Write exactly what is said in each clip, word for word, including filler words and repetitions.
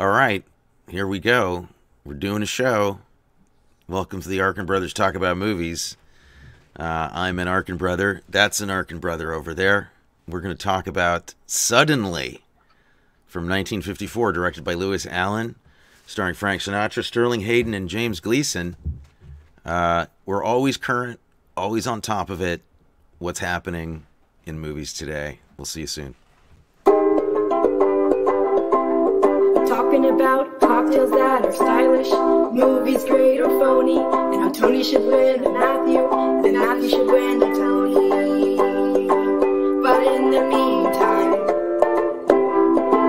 All right, here we go. We're doing a show. Welcome to the Arkin Brothers Talk About Movies. Uh, I'm an Arkin Brother. That's an Arkin Brother over there. We're going to talk about Suddenly from nineteen fifty-four, directed by Lewis Allen, starring Frank Sinatra, Sterling Hayden, and James Gleason. Uh, we're always current, always on top of it. What's happening in movies today? We'll see you soon. Talking about cocktails that are stylish, movies great or phony, and how Tony should win and Matthew, and Matthew should win and Tony. But in the meantime,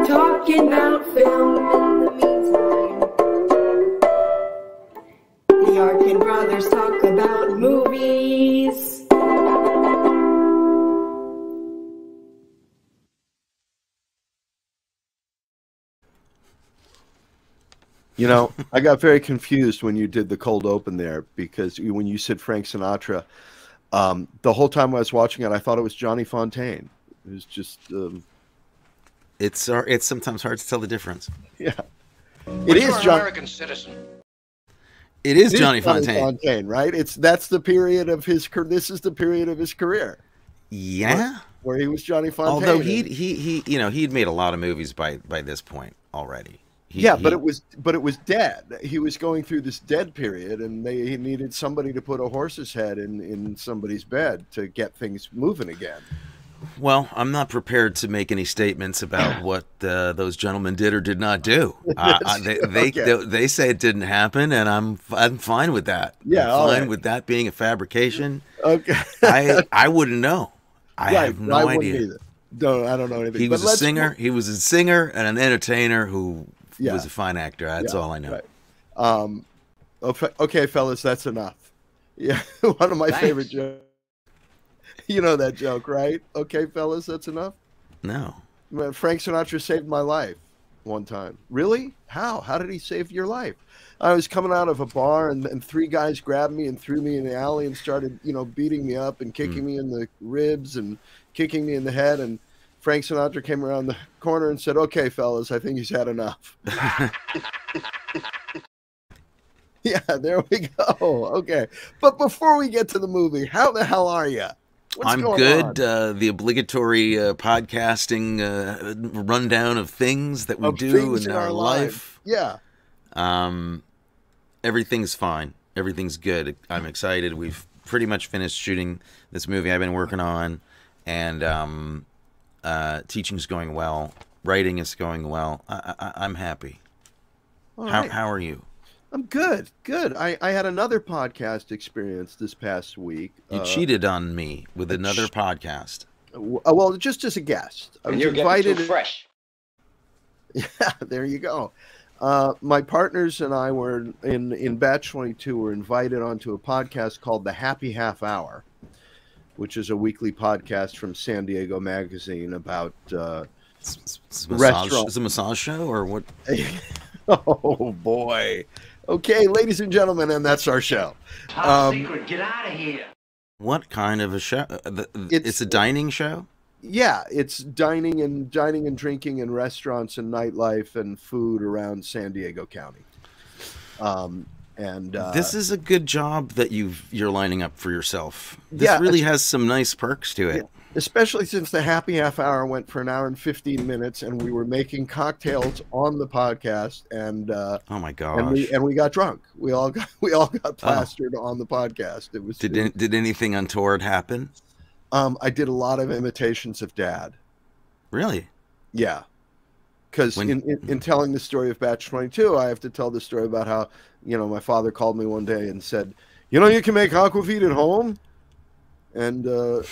talking about film in the meantime. The Arkin Brothers talk about movies. You know, I got very confused when you did the cold open there, because when you said Frank Sinatra, um, the whole time I was watching it, I thought it was Johnny Fontaine. It was just... Um... It's uh, it's sometimes hard to tell the difference. Yeah. It is, you're John... American citizen. It is it Johnny is Fontaine. Johnny Fontaine, right? It's, that's the period of his career. This is the period of his career. Yeah. Where, where he was Johnny Fontaine. Although he, he, he, you know, he'd made a lot of movies by, by this point already. He, yeah, he, but it was but it was dead. He was going through this dead period, and they, he needed somebody to put a horse's head in, in somebody's bed to get things moving again. Well, I'm not prepared to make any statements about what uh, those gentlemen did or did not do. Uh, I, they, they, okay. they they say it didn't happen, and I'm I'm fine with that. Yeah, I'm fine right. with that being a fabrication. Okay, I I wouldn't know. I right. have no I idea. Either. No, I don't know anything. He but was a singer. He was a singer and an entertainer who. Yeah. Was a fine actor. That's yeah, all I know. Right. Um, okay, okay, fellas, that's enough. Yeah, one of my Thanks. favorite jokes. You know that joke, right? Okay, fellas, that's enough. No. Frank Sinatra saved my life one time. Really? How? How did he save your life? I was coming out of a bar, and, and three guys grabbed me and threw me in the alley and started, you know, beating me up and kicking mm. me in the ribs and kicking me in the head, and Frank Sinatra came around the corner and said, "Okay, fellas, I think he's had enough." Yeah, there we go. Okay. But before we get to the movie, how the hell are you? What's I'm going good. On? Uh, the obligatory uh, podcasting uh, rundown of things that we of do in, in our, our life. life. Yeah. Um, everything's fine. Everything's good. I'm excited. We've pretty much finished shooting this movie I've been working on. And, um... Uh, teaching's going well. Writing is going well. I, I, I'm happy. All how, right. how are you? I'm good. Good. I, I had another podcast experience this past week. You uh, cheated on me with another podcast. Well, just as a guest. I and was you're invited getting too fresh. Yeah, there you go. Uh, my partners and I were in, in Batch twenty-two were invited onto a podcast called The Happy Half Hour, which is a weekly podcast from San Diego Magazine about uh, restaurants. Is it a massage show or what? Oh, boy. Okay, ladies and gentlemen, and that's our show. Top um, secret. Get out of here. What kind of a show? It's, it's a dining show? Yeah, it's dining and dining and drinking in restaurants and nightlife and food around San Diego County. Um And, uh, this is a good job that you've, you're lining up for yourself. This yeah, really has some nice perks to it. Yeah, especially since the Happy Half Hour went for an hour and fifteen minutes, and we were making cocktails on the podcast. And uh, oh my gosh! And we, and we got drunk. We all got we all got plastered oh. on the podcast. It was did it, did anything untoward happen? Um, I did a lot of imitations of Dad. Really? Yeah. Because in, in, in telling the story of Batch twenty-two, I have to tell the story about how, you know, my father called me one day and said, you know, you can make aquavit at home. And, uh,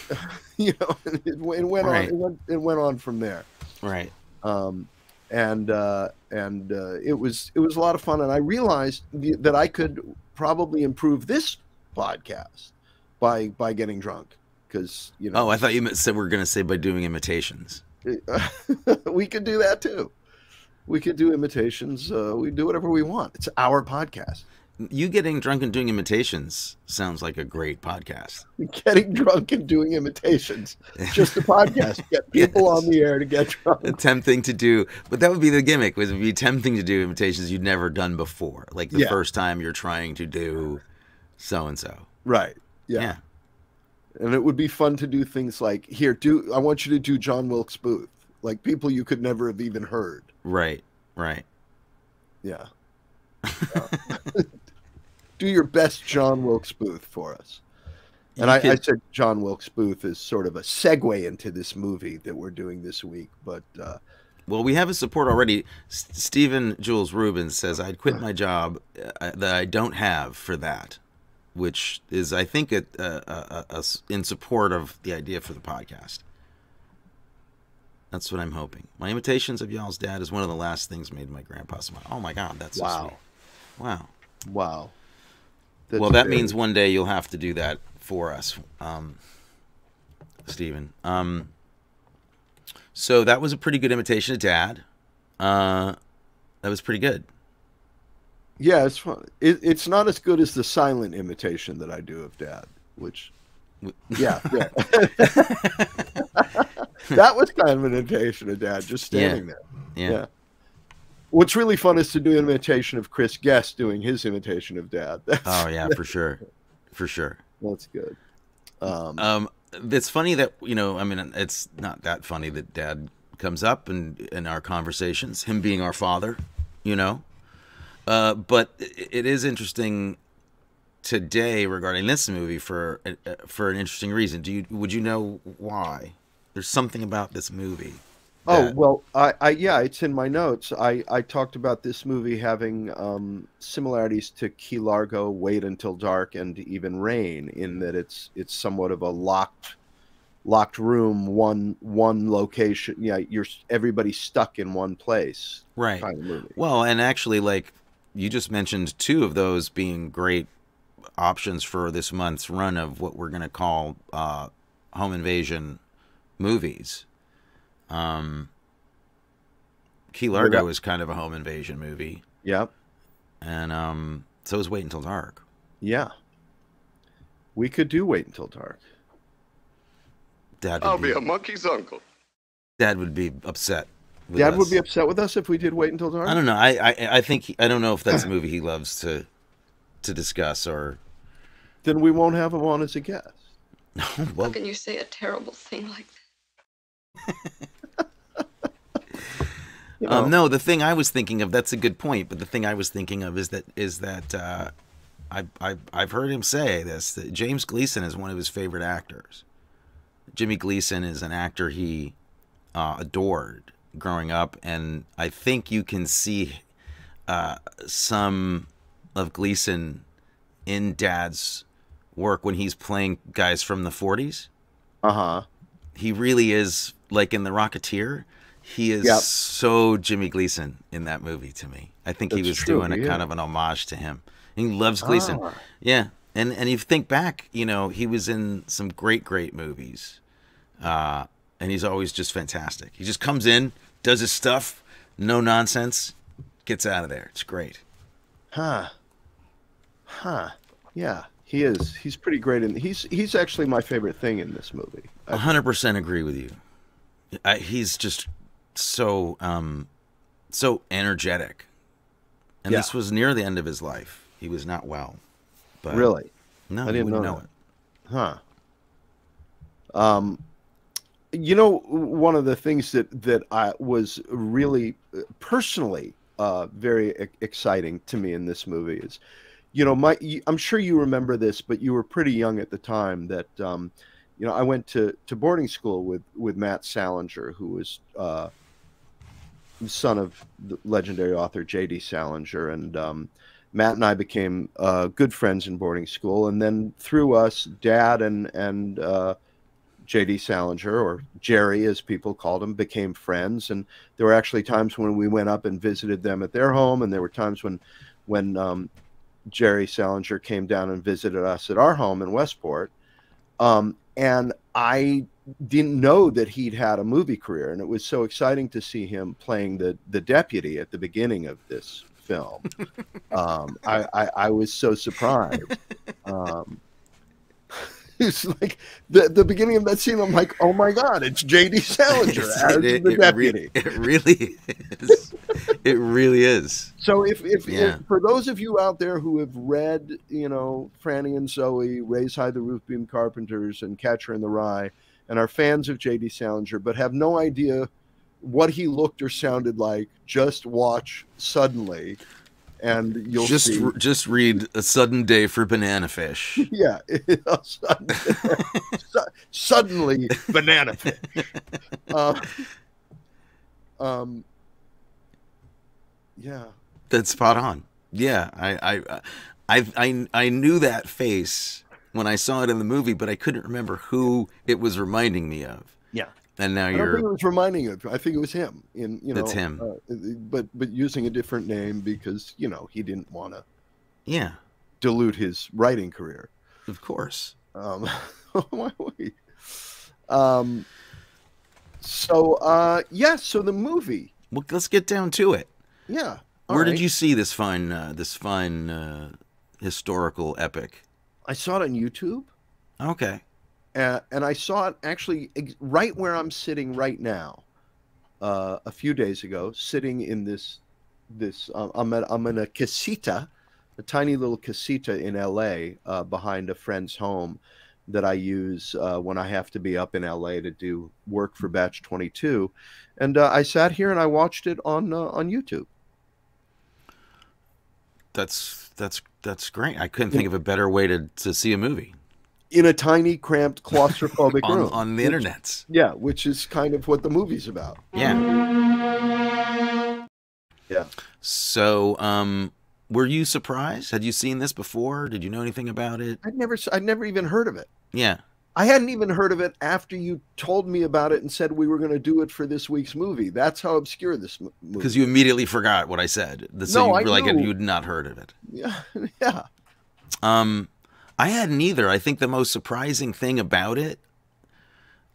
you know, it, it, went right. on, it, went, it went on from there. Right. Um, and uh, and uh, it was it was a lot of fun. And I realized that I could probably improve this podcast by by getting drunk. Because, you know. Oh, I thought you said we were going to say by doing imitations. We could do that too. We could do imitations. Uh, we do whatever we want. It's our podcast. You getting drunk and doing imitations sounds like a great podcast. Getting drunk and doing imitations. Just a podcast. Get people yes. on the air to get drunk. A tempting to do. But that would be the gimmick. It would be tempting to do imitations you'd never done before. Like the yeah. first time you're trying to do so-and-so. Right. Yeah. yeah. And it would be fun to do things like, here, do I want you to do John Wilkes Booth. Like people you could never have even heard. Right. Right. Yeah. yeah. Do your best John Wilkes Booth for us. And I, could... I said John Wilkes Booth is sort of a segue into this movie that we're doing this week. But uh... Well, we have his support already. S Stephen Jules Rubin says, I'd quit my job uh, that I don't have for that, which is, I think, a, a, a, a, in support of the idea for the podcast. That's what I'm hoping. My imitations of y'all's dad is one of the last things made my grandpa smile. Oh, my God. That's wow. so sweet. Wow. Wow. That's well, that very... means one day you'll have to do that for us, um, Stephen. Um, so that was a pretty good imitation of Dad. Uh, that was pretty good. Yeah, it's fun. It, it's not as good as the silent imitation that I do of Dad, which, yeah. yeah. That was kind of an imitation of Dad, just standing yeah. there. Yeah. yeah. What's really fun is to do an imitation of Chris Guest doing his imitation of Dad. That's, oh, yeah, for sure. For sure. That's good. Um, um, it's funny that, you know, I mean, it's not that funny that Dad comes up in, in our conversations, him being our father, you know. Uh, but it, it is interesting today regarding this movie for uh, for an interesting reason. Do you Would you know why? There's something about this movie. That. Oh, well, I, I, yeah, it's in my notes. I, I talked about this movie having um, similarities to Key Largo, Wait Until Dark, and even Rain, in that it's it's somewhat of a locked locked room, one one location. Yeah, you're everybody's stuck in one place. Right. Kind of movie. Well, and actually, like you just mentioned, two of those being great options for this month's run of what we're going to call uh, home invasion movies. Um, Key Largo was kind of a home invasion movie. Yep. And um, so it was Wait Until Dark. Yeah. We could do Wait Until Dark. Dad I'll be, be a monkey's uncle. Dad would be upset. With Dad us. would be upset with us if we did Wait Until Dark? I don't know. I, I, I think, he, I don't know if that's a movie he loves to, to discuss or. Then we won't have him on as a guest. Well, how can you say a terrible thing like that? You know. Um, no, the thing I was thinking of—that's a good point. But the thing I was thinking of is that is that uh, I, I I've heard him say this. That James Gleason is one of his favorite actors. Jimmy Gleason is an actor he uh, adored growing up, and I think you can see uh, some of Gleason in Dad's work when he's playing guys from the forties. Uh huh. He really is like in The Rocketeer. He is yep. so Jimmy Gleason in that movie to me. I think That's he was true, doing a yeah. kind of an homage to him. And he loves Gleason. Ah. Yeah. And and you think back, you know, he was in some great, great movies. Uh, and he's always just fantastic. He just comes in, does his stuff, no nonsense, gets out of there. It's great. Huh. Huh. Yeah, he is. He's pretty great. In, he's, he's actually my favorite thing in this movie. I one hundred percent agree with you. I, he's just... so um so energetic, and yeah. this was near the end of his life. He was not well, but really no I didn't know, know it huh um you know, one of the things that that I was really personally uh very exciting to me in this movie is, you know, my I'm sure you remember this, but you were pretty young at the time, that um you know, I went to to boarding school with with Matt Salinger, who was uh the son of the legendary author J D Salinger, and um, Matt and I became uh, good friends in boarding school. And then through us, Dad and and uh, J D Salinger, or Jerry as people called him, became friends. And there were actually times when we went up and visited them at their home, and there were times when when um, Jerry Salinger came down and visited us at our home in Westport. Um, and I didn't know that he'd had a movie career, and it was so exciting to see him playing the the deputy at the beginning of this film. um, I, I, I was so surprised. Um, it's like the the beginning of that scene. I'm like, oh my god, it's J D. Salinger as it, the it, deputy. It, re it really is. It really is. So if if, yeah. if for those of you out there who have read, you know, Franny and Zoe, Raise High the Roofbeam Carpenters, and Catcher in the Rye, and are fans of J D. Salinger but have no idea what he looked or sounded like, just watch Suddenly, and you'll just see. Just read A Sudden Day for Banana Fish. Yeah, sudden, su suddenly Banana Fish. Uh, um, yeah, that's spot on. Yeah, I, I, I, I, I knew that face when I saw it in the movie, but I couldn't remember who it was reminding me of. Yeah. And now you're... I don't think it was reminding you. I think it was him. In, you know, it's him. Uh, but but using a different name because, you know, he didn't want to yeah. dilute his writing career. Of course. Um, why would um, so, uh, yeah, so the movie. Well, let's get down to it. Yeah. Where right. did you see this fine, uh, this fine uh, historical epic? I saw it on YouTube. Okay. Uh, and I saw it actually ex right where I'm sitting right now, uh, a few days ago, sitting in this, this uh, I'm, at, I'm in a casita, a tiny little casita in L A uh, behind a friend's home that I use uh, when I have to be up in L A to do work for Batch twenty-two. And uh, I sat here and I watched it on, uh, on YouTube. That's, that's, that's great. I couldn't think of a better way to, to see a movie. In a tiny, cramped, claustrophobic on, room. On the which, internet. Yeah, which is kind of what the movie's about. Yeah. Yeah. So, um, were you surprised? Had you seen this before? Did you know anything about it? I'd never, I'd never even heard of it. Yeah. I hadn't even heard of it after you told me about it and said we were going to do it for this week's movie. That's how obscure this movie is. Because you immediately forgot what I said. The, so no, you were I like, knew. You'd not heard of it. Yeah. Yeah. Um... I hadn't either. I think the most surprising thing about it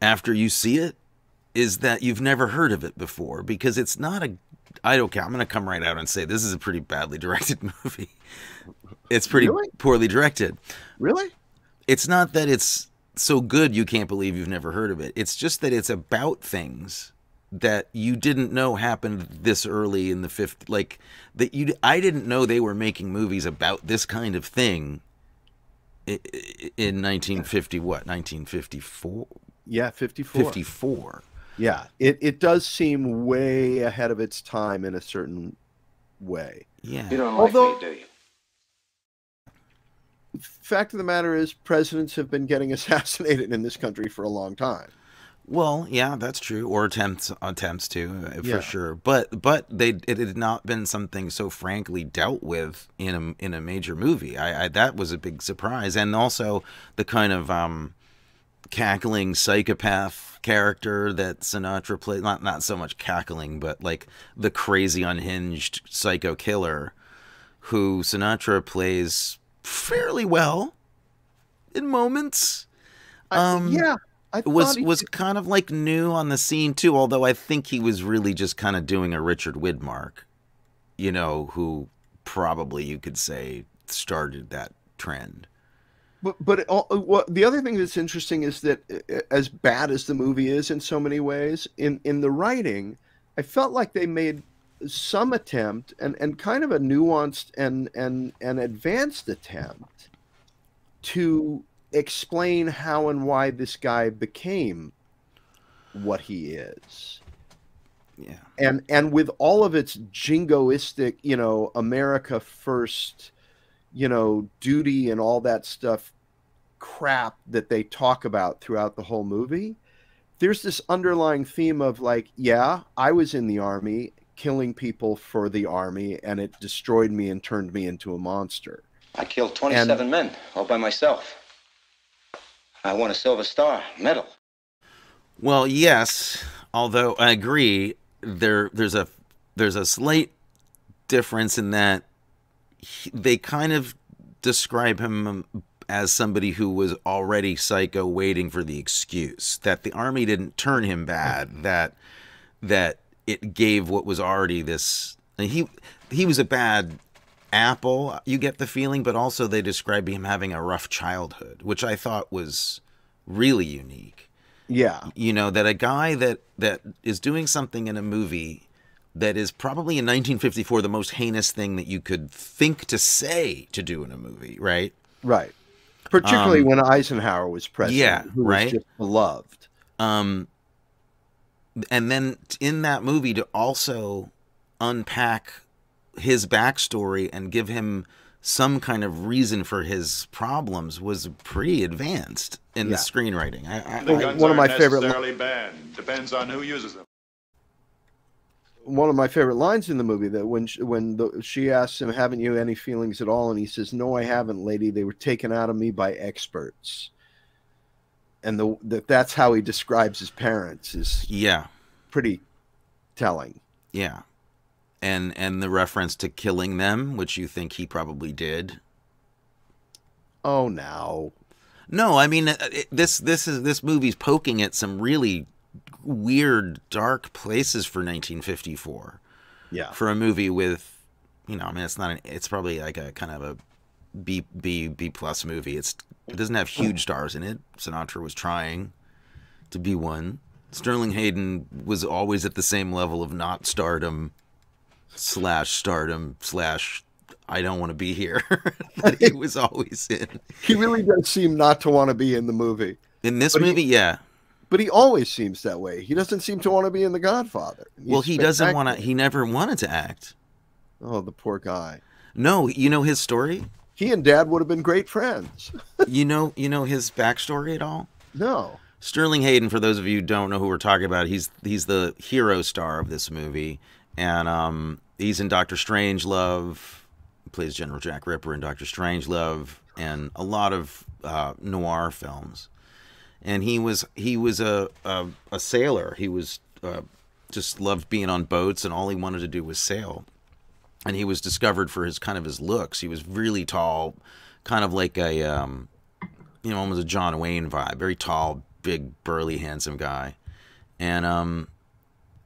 after you see it is that you've never heard of it before, because it's not a, I don't care. I'm going to come right out and say this is a pretty badly directed movie. It's pretty really? poorly directed. Really? It's not that it's so good you can't believe you've never heard of it. It's just that it's about things that you didn't know happened this early in the fifties. Like that you, I didn't know they were making movies about this kind of thing. In nineteen fifty, what, nineteen fifty-four? Yeah, fifty-four. fifty-four. Yeah, it, it does seem way ahead of its time in a certain way. Yeah. You don't like Although, me, do you? Fact of the matter is, presidents have been getting assassinated in this country for a long time. Well, yeah, that's true, or attempts attempts to, for yeah. sure. But but they it had not been something so frankly dealt with in a in a major movie. I, I that was a big surprise, and also the kind of um, cackling psychopath character that Sinatra played. Not not so much cackling, but like the crazy, unhinged psycho killer, who Sinatra plays fairly well in moments. Um, I, yeah. I was he... was kind of like new on the scene too, although I think he was really just kind of doing a Richard Widmark, you know, who probably you could say started that trend. But but it, well, the other thing that's interesting is that as bad as the movie is in so many ways, in in the writing, I felt like they made some attempt and and kind of a nuanced and and an advanced attempt to explain how and why this guy became what he is. Yeah. And and with all of its jingoistic, you know, America first, you know, duty and all that stuff crap that they talk about throughout the whole movie, there's this underlying theme of like, yeah, I was in the army killing people for the army and it destroyed me and turned me into a monster. I killed twenty-seven and, men all by myself. I won a Silver Star medal. Well, yes, although I agree, there there's a there's a slight difference in that he, they kind of describe him as somebody who was already psycho, waiting for the excuse that the army didn't turn him bad, that that it gave what was already this And he he was a bad apple, you get the feeling, but also they described him having a rough childhood, which I thought was really unique. Yeah. You know, that a guy that that is doing something in a movie that is probably in nineteen fifty-four the most heinous thing that you could think to say to do in a movie, right? Right. Particularly um, when Eisenhower was president, yeah, who was right? just beloved. Um, and then in that movie to also unpack his backstory and give him some kind of reason for his problems was pretty advanced in yeah. the screenwriting. I, I, the guns I, one of my favorite necessarily banned. Depends on who uses them. One of my favorite lines in the movie that when she, when the, she asks him, haven't you any feelings at all? And he says, no, I haven't, lady. They were taken out of me by experts. And the, the, that's how he describes his parents is yeah, pretty telling. Yeah. And, and the reference to killing them, which you think he probably did. Oh, no. No, I mean, it, this, this is, this movie's poking at some really weird, dark places for nineteen fifty-four. Yeah. For a movie with, you know, I mean, it's not an, it's probably like a kind of a B, B, B plus movie. It's, it doesn't have huge stars in it. Sinatra was trying to be one. Sterling Hayden was always at the same level of not stardom slash stardom slash I don't want to be here that he was always in. He really does seem not to want to be in the movie. In this but movie, he, yeah. But he always seems that way. He doesn't seem to want to be in The Godfather. He's well, he doesn't want to. He never wanted to act. Oh, the poor guy. No, you know his story? He and Dad would have been great friends. you know, you know his backstory at all? No. Sterling Hayden, for those of you who don't know who we're talking about, he's he's the hero star of this movie, and um, he's in Doctor Strangelove. He plays General Jack Ripper in Doctor Strangelove, and a lot of uh, noir films. And he was he was a a, a sailor. He was uh, just loved being on boats, and all he wanted to do was sail. And he was discovered for his kind of his looks. He was really tall, kind of like a um, you know, almost a John Wayne vibe. Very tall, big, burly, handsome guy. And um,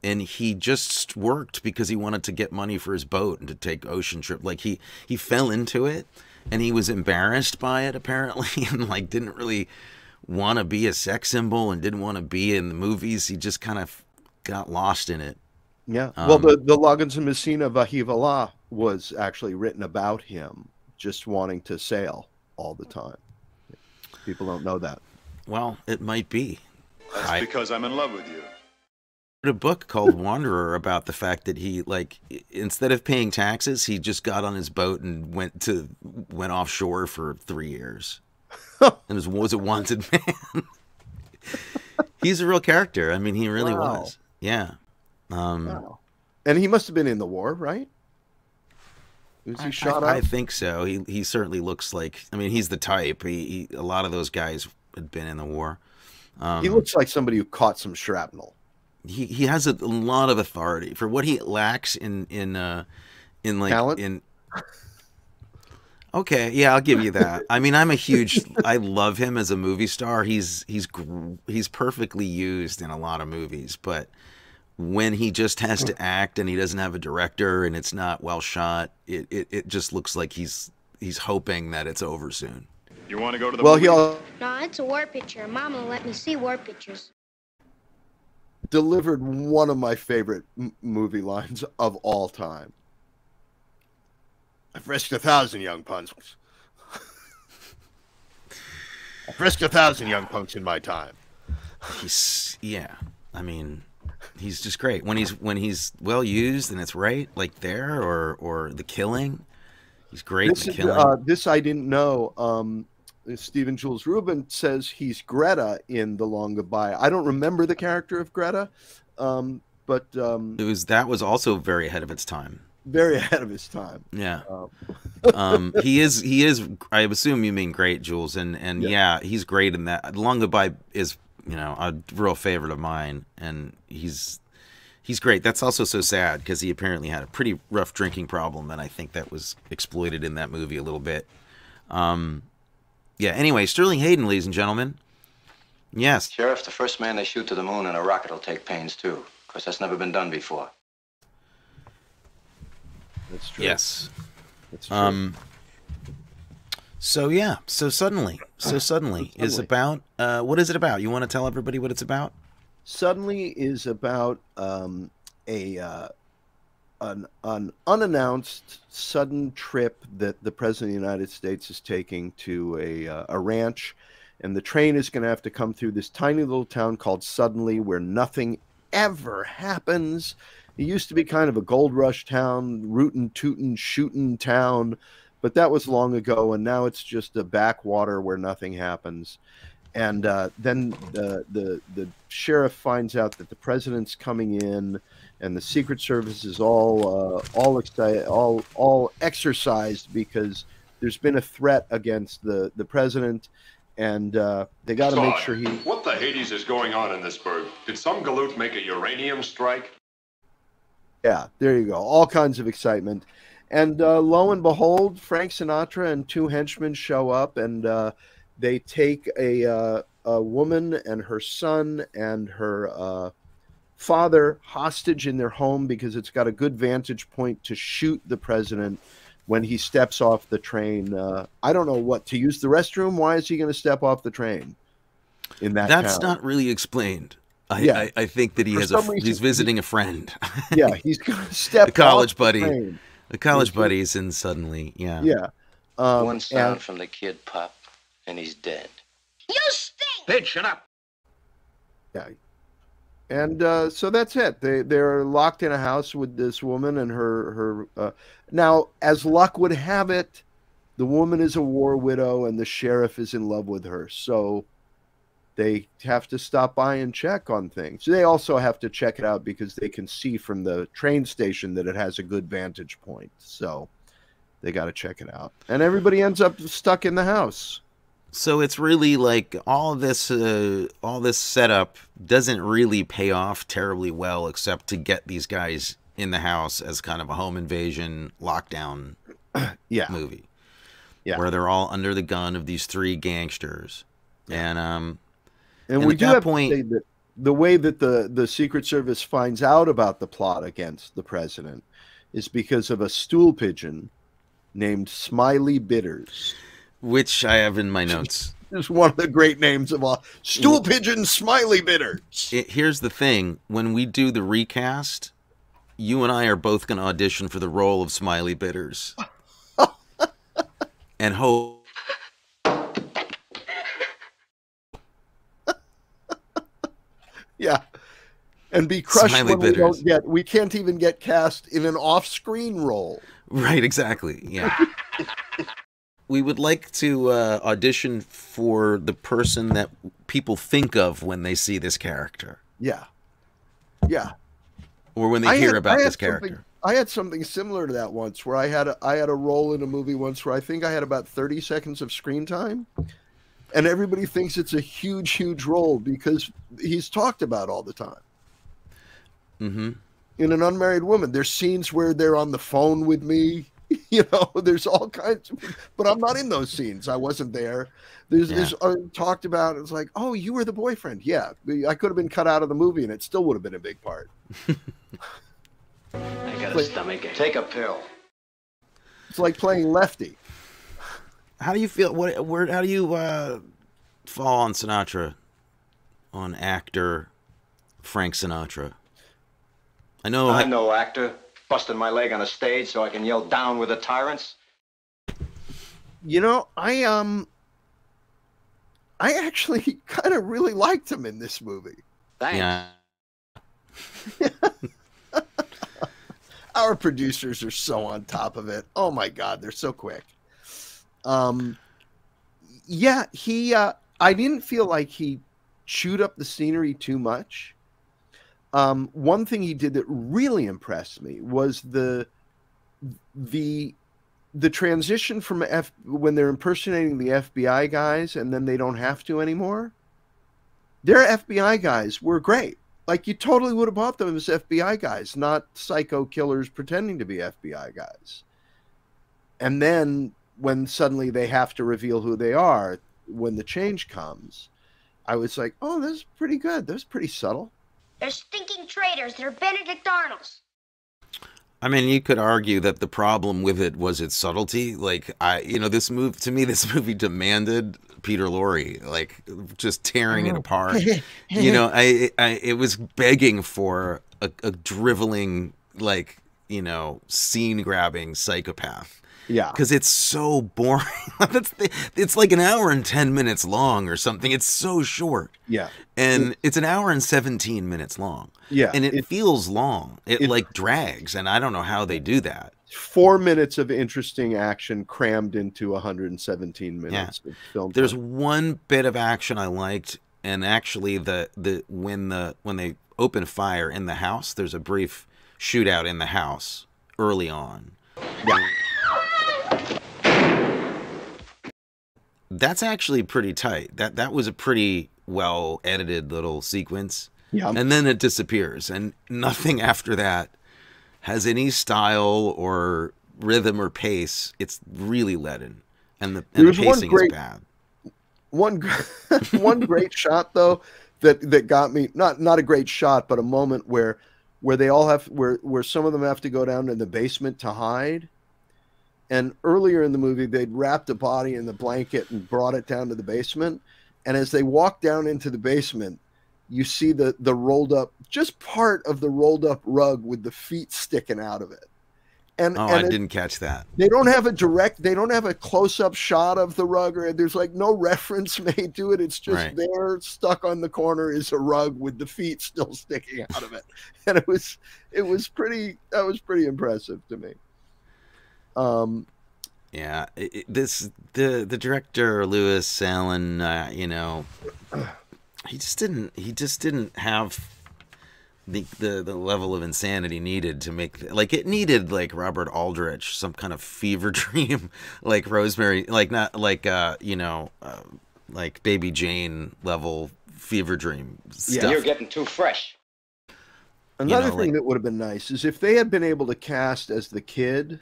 and he just worked because he wanted to get money for his boat and to take ocean trip. Like he he fell into it, and he was embarrassed by it apparently, and like didn't really want to be a sex symbol and didn't want to be in the movies. He just kind of got lost in it. Yeah. Um, well, the, the Loggins and Messina Vahivala was actually written about him just wanting to sail all the time. People don't know that. Well, it might be. That's I, because I'm in love with you. I read a book called Wanderer about the fact that he, like, instead of paying taxes, he just got on his boat and went to went offshore for three years. And was, was a wanted man. He's a real character. I mean, he really wow. was. Yeah. Um, wow. And he must have been in the war, right? Was he I, shot I, I think so. He he certainly looks like. I mean, he's the type. He, he a lot of those guys had been in the war. Um, he looks like somebody who caught some shrapnel. He he has a lot of authority for what he lacks in in uh, in like talent? in. Okay, yeah, I'll give you that. I mean, I'm a huge, I love him as a movie star. He's he's he's perfectly used in a lot of movies, but when he just has to act and he doesn't have a director and it's not well shot, it it, it just looks like he's he's hoping that it's over soon. You want to go to the well? He'll no, it's a war picture. Mama let me see war pictures. Delivered one of my favorite m movie lines of all time. I've risked a thousand young punks. I've risked a thousand young punks in my time. He's yeah. I mean, he's just great when he's when he's well used and it's right, like there or or the killing. He's great. This, in the killing. Uh, this I didn't know. Um, Stephen Jules Rubin says he's Greta in The Long Goodbye. I don't remember the character of Greta, um, but um, it was that was also very ahead of its time. Very ahead of his time. Yeah. Um. um, he is, he is, I assume you mean great, Jules. And, and yeah. yeah, he's great in that. Long Goodbye is, you know, a real favorite of mine. And he's, he's great. That's also so sad because he apparently had a pretty rough drinking problem. And I think that was exploited in that movie a little bit. Um, yeah. Anyway, Sterling Hayden, ladies and gentlemen. Yes. Sheriff, the first man they shoot to the moon in a rocket will take pains too. Of course, that's never been done before. That's true. Yes. That's true. Um, so, yeah. So, Suddenly. So, Suddenly, suddenly. is about... Uh, what is it about? You want to tell everybody what it's about? Suddenly is about um, a... Uh, An, an unannounced sudden trip that the president of the United States is taking to a, uh, a ranch, and the train is going to have to come through this tiny little town called Suddenly, where nothing ever happens. It used to be kind of a gold rush town, rootin', tootin', shootin' town, but that was long ago, and now it's just a backwater where nothing happens. And uh, then the, the, the sheriff finds out that the president's coming in, and the Secret Service is all uh, all all all exercised because there's been a threat against the the president, and uh, they got to make sure he. What the Hades is going on in this burg? Did some galoot make a uranium strike? Yeah, there you go. All kinds of excitement, and uh, lo and behold, Frank Sinatra and two henchmen show up, and uh, they take a uh, a woman and her son and her. Uh, father hostage in their home because it's got a good vantage point to shoot the president when he steps off the train. Uh, I don't know what, to use the restroom? Why is he going to step off the train in that That's town? Not really explained. I, yeah. I, I think that he For has a, reason, he's visiting a friend. Yeah, he's going to step off the college buddy. Train. The college okay. buddy's in Suddenly, yeah. Yeah. Um, One sound and, from the kid, Pop, and he's dead. You stink! Bitch, shut up! Yeah. And uh, so that's it. They they're locked in a house with this woman and her her. Uh, now, as luck would have it, the woman is a war widow, and the sheriff is in love with her. So they have to stop by and check on things. They also have to check it out because they can see from the train station that it has a good vantage point. So they got to check it out, and everybody ends up stuck in the house. So it's really like all this, uh, all this setup doesn't really pay off terribly well, except to get these guys in the house as kind of a home invasion lockdown yeah. movie, yeah, where they're all under the gun of these three gangsters, yeah. and um, and, and we do have point, to say that the way that the the Secret Service finds out about the plot against the president is because of a stool pigeon named Smiley Bitters. Which I have in my notes. It's one of the great names of all. Stool Pigeon Smiley Bitters. It, here's the thing. When we do the recast, you and I are both going to audition for the role of Smiley Bitters. and hope. yeah. And be crushed Smiley when Bitters. we don't get. We can't even get cast in an off-screen role. Right, exactly. Yeah. We would like to uh, audition for the person that people think of when they see this character. Yeah. Yeah. Or when they I hear had, about this character. I had something similar to that once where I had, a, I had a role in a movie once where I think I had about thirty seconds of screen time. And everybody thinks it's a huge, huge role because he's talked about all the time. Mm-hmm. In An Unmarried Woman, there's scenes where they're on the phone with me. You know, there's all kinds of, but I'm not in those scenes. I wasn't there. There's yeah. this uh, talked about. It's like, oh, you were the boyfriend. Yeah, I could have been cut out of the movie, and it still would have been a big part. I got like, a stomachache. Take a pill. It's like playing Lefty. How do you feel? What? Where? How do you uh, fall on Sinatra? On actor Frank Sinatra. I know. I'm I no actor. Busting my leg on a stage so I can yell down with the tyrants. You know, I um, I actually kind of really liked him in this movie. Thanks. Yeah. Our producers are so on top of it. Oh my God, they're so quick. Um, yeah, he. Uh, I didn't feel like he chewed up the scenery too much. Um, one thing he did that really impressed me was the the the transition from F, when they're impersonating the F B I guys and then they don't have to anymore. Their F B I guys were great. Like, you totally would have bought them as F B I guys, not psycho killers pretending to be F B I guys. And then when suddenly they have to reveal who they are, when the change comes, I was like, oh, this is pretty good. This is pretty subtle. They're stinking traitors. They're Benedict Arnolds. I mean, you could argue that the problem with it was its subtlety. Like, I, you know, this move to me, this movie demanded Peter Lorre, like just tearing oh. it apart. You know, I, I, it was begging for a, a driveling, like, you know, scene grabbing psychopath. Yeah, because it's so boring. That's the, it's like an hour and ten minutes long or something. It's so short. Yeah, and it, it's an hour and seventeen minutes long. Yeah, and it, it feels long. It, it like drags, and I don't know how they do that. Four minutes of interesting action crammed into one hundred and seventeen minutes yeah. of film. There's time. One bit of action I liked, and actually the the when the when they open fire in the house, there's a brief shootout in the house early on. Yeah. That's actually pretty tight. That that was a pretty well edited little sequence. Yeah. And then it disappears, and nothing after that has any style or rhythm or pace. It's really leaden, and the, and the pacing is bad. One one great shot though that that got me. Not not a great shot, but a moment where where they all have where where some of them have to go down in the basement to hide. And earlier in the movie, they'd wrapped a body in the blanket and brought it down to the basement. And as they walk down into the basement, you see the, the rolled up, just part of the rolled up rug with the feet sticking out of it. And, oh, and I it, didn't catch that. They don't have a direct, they don't have a close up shot of the rug, or there's like no reference made to it. It's just right. there, stuck on the corner is a rug with the feet still sticking out of it. And it was, it was pretty, that was pretty impressive to me. Um, yeah, it, this the the director Lewis Allen, uh, you know, he just didn't he just didn't have the the the level of insanity needed to make like it needed like Robert Aldrich, some kind of fever dream, like Rosemary, like not like uh you know uh, like Baby Jane level fever dream stuff. Yeah, you're getting too fresh. Another you know, thing like, that would have been nice is if they had been able to cast as the kid.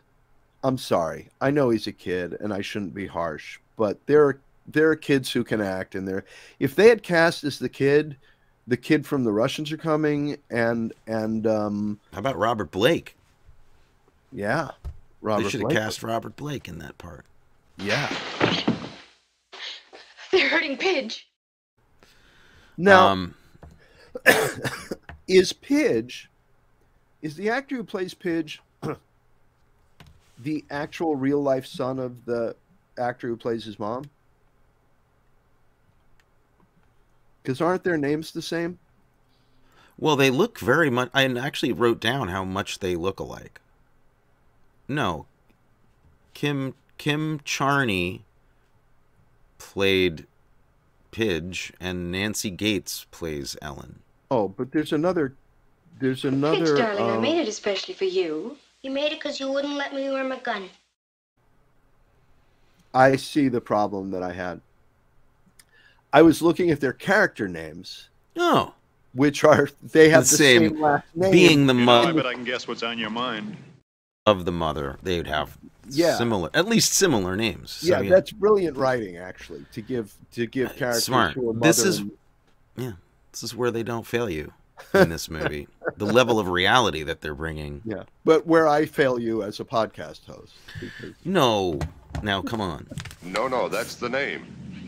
I'm sorry. I know he's a kid, and I shouldn't be harsh, but there are there are kids who can act, and there. If they had cast as the kid, the kid from The Russians Are Coming, and and um. How about Robert Blake? Yeah, Robert. They should have cast Robert Blake in that part. Yeah. They're hurting Pidge. Now, um, is Pidge, is the actor who plays Pidge? The actual real life son of the actor who plays his mom? Because aren't their names the same? Well, they look very much. I actually wrote down how much they look alike. No, Kim Kim Charney played Pidge, and Nancy Gates plays Ellen. Oh, but there's another. There's another. Pidge, darling, um, I made it especially for you. You made it because you wouldn't let me wear my gun. I see the problem that I had. I was looking at their character names. Oh. Which are, they have the, the same, same last name. Being the mother. You know, I bet I can guess what's on your mind. Of the mother, they would have yeah. similar, at least similar names. So, yeah, yeah, that's brilliant writing, actually, to give, to give characters Smart. to a mother. This is, and... yeah, this is where they don't fail you. In this movie, the level of reality that they're bringing. Yeah, but where I fail you as a podcast host. Because... No, now come on. No, no, that's the name.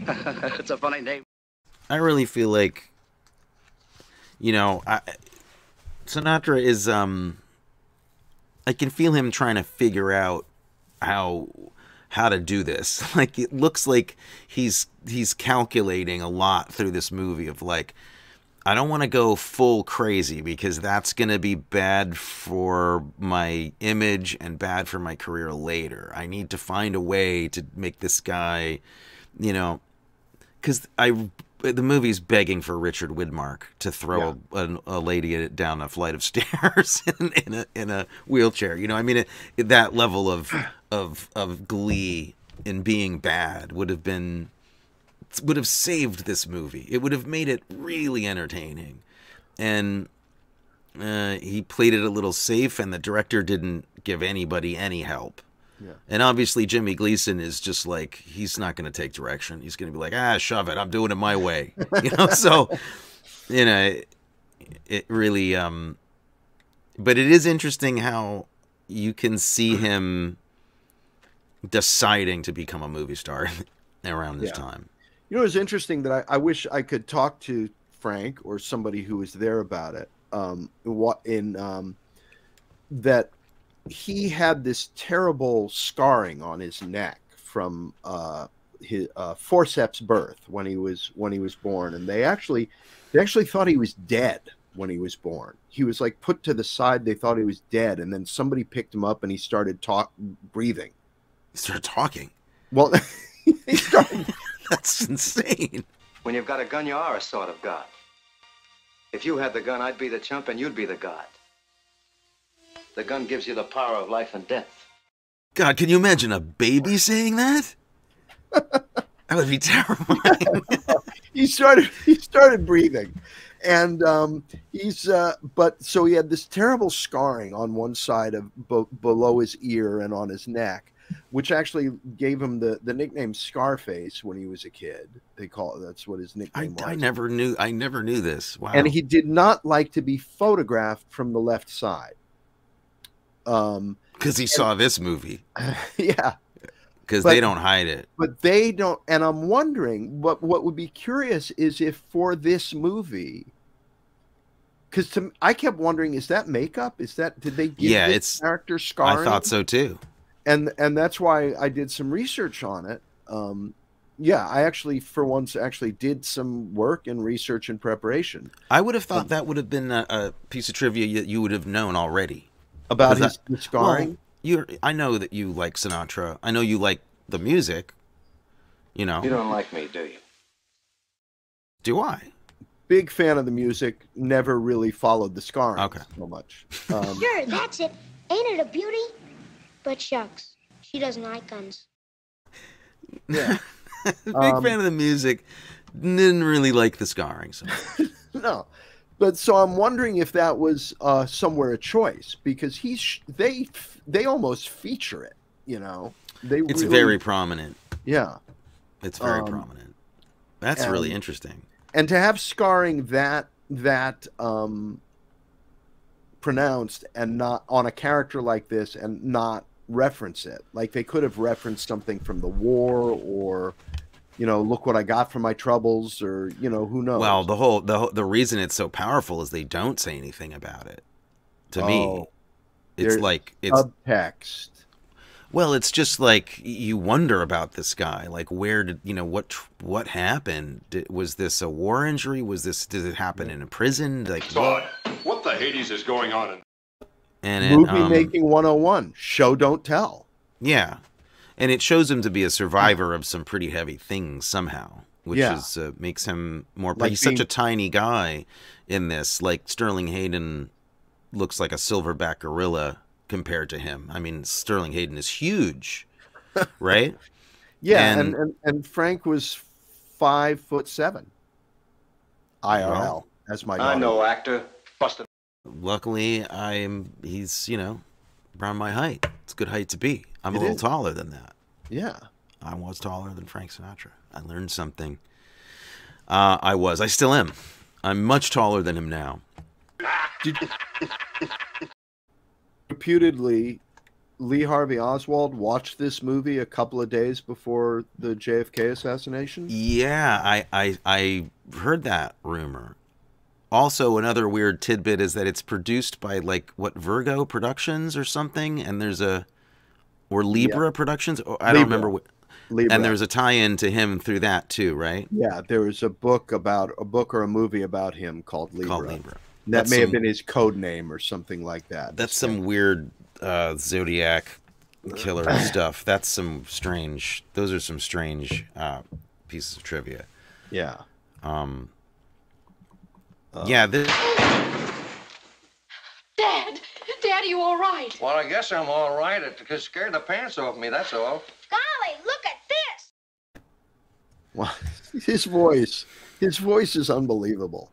It's a funny name. I really feel like, you know, I, Sinatra is. Um, I can feel him trying to figure out how how to do this. Like it looks like he's he's calculating a lot through this movie of like. I don't want to go full crazy because that's going to be bad for my image and bad for my career later. I need to find a way to make this guy, you know, because I the movie's begging for Richard Widmark to throw yeah. a, a lady down a flight of stairs in, in a in a wheelchair. You know, I mean, it, it, that level of of of glee in being bad would have been. Would have saved this movie. It would have made it really entertaining, and uh, he played it a little safe. And the director didn't give anybody any help. Yeah. And obviously, Jimmy Gleason is just like he's not going to take direction. He's going to be like, ah, shove it. I'm doing it my way. You know. So, you know, it, it really. Um, but it is interesting how you can see him deciding to become a movie star around this yeah. time. You know, it's interesting that I, I wish I could talk to Frank or somebody who was there about it. Um, what in um, that he had this terrible scarring on his neck from uh, his uh, forceps birth when he was when he was born, and they actually they actually thought he was dead when he was born. He was like put to the side. They thought he was dead, and then somebody picked him up and he started talk breathing. He started talking. Well, he started. That's insane. When you've got a gun, you are a sort of god. If you had the gun, I'd be the chump and you'd be the god. The gun gives you the power of life and death. God, can you imagine a baby saying that? That would be terrifying. he started. He started breathing, and um, he's. Uh, but so he had this terrible scarring on one side of below his ear and on his neck, which actually gave him the the nickname Scarface when he was a kid. They call it, that's what his nickname I, was. I never knew. I never knew this. Wow. And he did not like to be photographed from the left side. Um, because he and, saw this movie. Yeah. Because they don't hide it. But they don't. And I'm wondering what what would be curious is if for this movie. Because I kept wondering, is that makeup? Is that did they give yeah, this it's, character scarring? I thought so too. And and that's why I did some research on it. Um, yeah, I actually, for once, actually did some work and research and preparation. I would have thought um, that would have been a, a piece of trivia you, you would have known already. About his I, scarring? Well, you're, I know that you like Sinatra. I know you like the music, you know. You don't like me, do you? Do I? Big fan of the music. Never really followed the scarring okay. so much. Um, sure, that's it. Ain't it a beauty? But shucks, she doesn't like guns. Yeah. Big um, fan of the music. Didn't really like the scarring. So. No. But so I'm wondering if that was uh, somewhere a choice, because he's they they almost feature it, you know. They it's really, very prominent. Yeah. It's very um, prominent. That's and, really interesting. And to have scarring that that um, pronounced and not on a character like this and not reference it. Like they could have referenced something from the war, or you know, look what I got for my troubles, or you know, who knows. Well, the whole the the reason it's so powerful is they don't say anything about it. To oh, me, it's like it's subtext. Well, it's just like you wonder about this guy. Like, where did you know what what happened? Did, was this a war injury? Was this did it happen in a prison? Like, so, what the Hades is going on? In and movie it, um, making one oh one, show don't tell. Yeah, and it shows him to be a survivor of some pretty heavy things somehow, which yeah. is uh, makes him more. Like he's being... such a tiny guy in this. Like Sterling Hayden looks like a silverback gorilla compared to him. I mean, Sterling Hayden is huge, right? Yeah, and, and, and, and Frank was five foot seven. I R L, well, that's my. Daughter. I know, actor busted. Luckily, I'm. He's you know, around my height. It's a good height to be. I'm it a little is. taller than that. Yeah, I was taller than Frank Sinatra. I learned something. Uh, I was. I still am. I'm much taller than him now. Did reputedly, Lee Harvey Oswald watched this movie a couple of days before the J F K assassination. Yeah, I I, I heard that rumor. Also, another weird tidbit is that it's produced by like what Virgo Productions or something, and there's a or Libra yeah. Productions. Or, I Libra. don't remember what. Libra. And there's a tie-in to him through that too, right? Yeah, there was a book about a book or a movie about him called Libra. Called Libra. That that's may some, have been his code name or something like that. That's it's some kind of... weird uh, Zodiac killer stuff. That's some strange. Those are some strange uh, pieces of trivia. Yeah. Um. Yeah, this... Dad! Dad, are you all right? Well, I guess I'm all right. It just scared the pants off me, that's all. Golly, look at this! Well, his voice. His voice is unbelievable.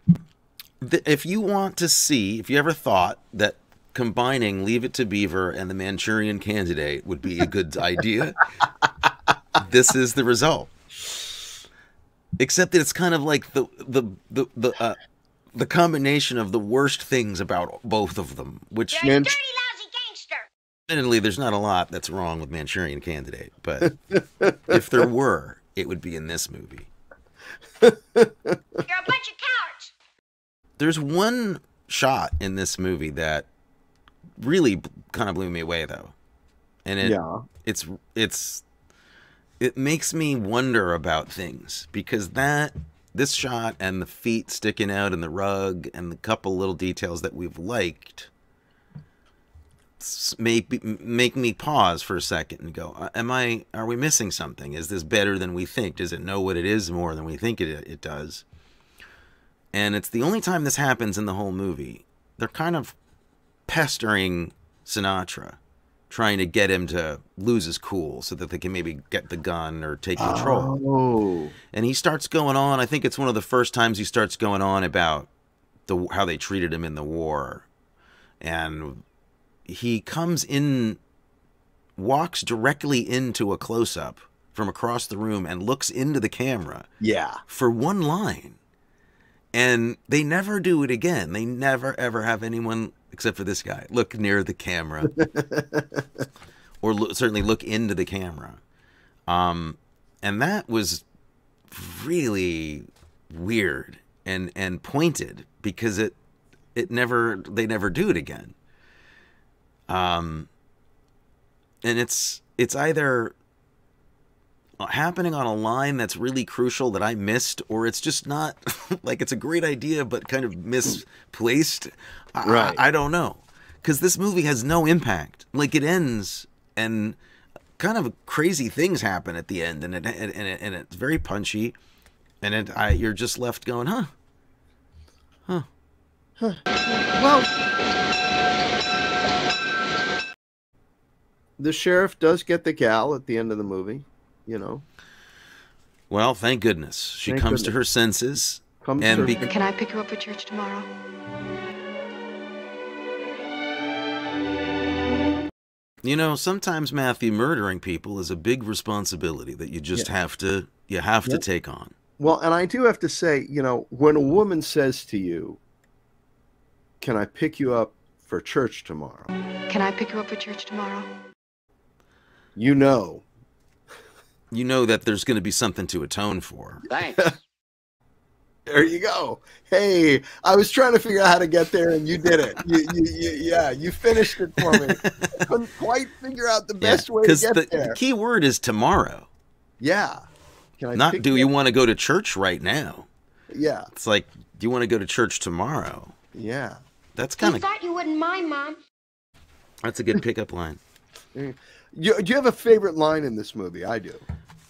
If you want to see, if you ever thought that combining Leave It to Beaver and The Manchurian Candidate would be a good idea, this is the result. Except that it's kind of like the... the, the, the uh, the combination of the worst things about both of them, which you're a dirty, lousy gangster. Admittedly, there's not a lot that's wrong with Manchurian Candidate, but if there were, it would be in this movie. You're a bunch of cowards. There's one shot in this movie that really kind of blew me away, though, and it yeah. it's it's it makes me wonder about things, because that this shot and the feet sticking out in the rug and the couple little details that we've liked make make me pause for a second and go, am I are we missing something? Is this better than we think? Does it know what it is more than we think it it does? And it's the only time this happens in the whole movie. They're kind of pestering Sinatra, trying to get him to lose his cool so that they can maybe get the gun or take control. Oh. And he starts going on. I think it's one of the first times he starts going on about the how they treated him in the war. And he comes in, walks directly into a close-up from across the room and looks into the camera yeah. for one line. And they never do it again. They never, ever have anyone, except for this guy, look near the camera. Or lo certainly look into the camera. Um, and that was really weird and, and pointed, because it, it never, they never do it again. Um, and it's, it's either happening on a line that's really crucial that I missed, or it's just not like it's a great idea but kind of misplaced. I, right. I, I don't know, because this movie has no impact. Like, it ends and kind of crazy things happen at the end, and it, and it, and it's very punchy, and it I, you're just left going, huh, huh, huh. Well, the sheriff does get the gal at the end of the movie. You know, well, thank goodness she thank comes goodness. to her senses. Comes and to her. Can I pick you up for church tomorrow? You know, sometimes, Matthew, murdering people is a big responsibility that you just yeah. have to you have yep. to take on. Well, and I do have to say, you know, when a woman says to you, "Can I pick you up for church tomorrow?" Can I pick you up for church tomorrow? You know. You know that there's going to be something to atone for. Thanks. There you go. Hey, I was trying to figure out how to get there, and you did it. You, you, you, yeah, you finished it for me. I couldn't quite figure out the best yeah, way to get the, there. Because the key word is tomorrow. Yeah. Can I Not do you want to go to church right now. Yeah. It's like, do you want to go to church tomorrow? Yeah. That's kind of... I thought you wouldn't mind, Mom. That's a good pickup line. You, do you have a favorite line in this movie? I do.